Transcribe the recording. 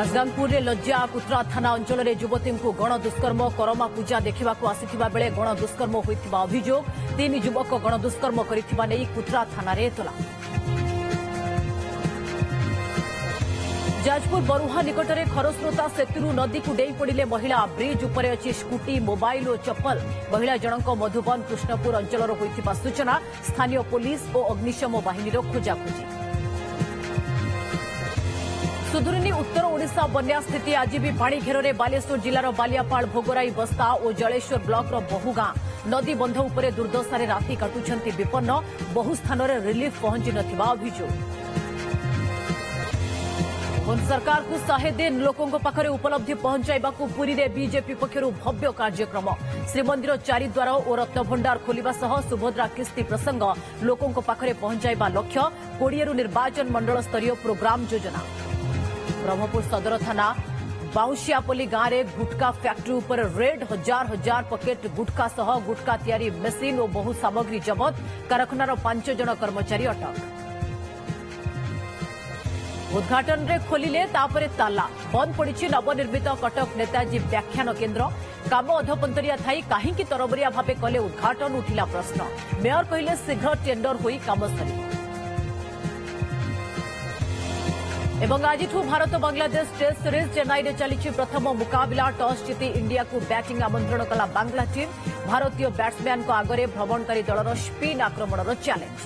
राजगांगपुर लज्जापुत्रा थाना अंचल में युवती को गणदुष्कर्म करमा पूजा देखा आसीथिबा बेले गणदुष्कर्म होइथिबा अभियोग तीन युवक गणदुष्कर्म करिथिबा नै पुत्रा थाना रे एतला। जाजपुर बरुहा निकट में खरस्रोता सेतु नदी को डेई पड़े महिला ब्रिज उपरे अछि स्कूटी मोबाइल और चप्पल महिला जनक मधुबन कृष्णपुर अंचल होइथिबा सूचना स्थानीय पुलिस और अग्निशम बाहिनी खोजाखोजी। सुधुरिनी उत्तर ओडिशा बन्या स्थिति आज भी पाणी घेर में बालेश्वर जिलार बालियापाड़ भोगराई बस्ता और जलेश्वर ब्लॉक बहु गां नदी बंध उपर दुर्दशार राति काटुछंती विपन्न बहु स्थान में रिलीफ पहुंची नथिबा अभियोग। सरकार को 100 दिन लोकों पाखरे उपलब्धि पहुंचाइबा को पुरी रे बीजेपी पक्षर भव्य कार्यक्रम श्रीमंदिर चारिद्वार और रत्नभंडार खोलिबा सह सुभद्रा किस्ती प्रसंग लोकों पाखरे पहुंचाइबा लक्ष्य 20 निर्वाचन मंडल स्तरीय प्रोग्राम योजना। ब्रह्मपुर सदर थाना बाउंशियापल्ली गांव में गुटका फैक्ट्री उपर रेड हजार हजार पकेट गुटका सह गुटका तैयारी मशीन और बहु सामग्री जबत कारखानार 5 जन कर्मचारी अटक। उद्घाटन रे खोलिले तापरे ताला बंद पड़ी नवनिर्मित कटक नेताजी व्याख्यान केन्द्र काम अधपंतरिया थाई कहीं तरबरिया भावे कले उद्घाटन उठिला प्रश्न मेयर कहले शीघ्र टेंडर होई काम सरिबो। आज भारत बांग्लादेश टेस्ट सीरीज चेन्नई में चली प्रथम मुकाबला टॉस जीति इंडिया को बैटिंग आमंत्रण कला बांग्ला टीम भारतीय बैट्समैन आगे भ्रमणकारी दलर स्पिन आक्रमणर चैलेंज।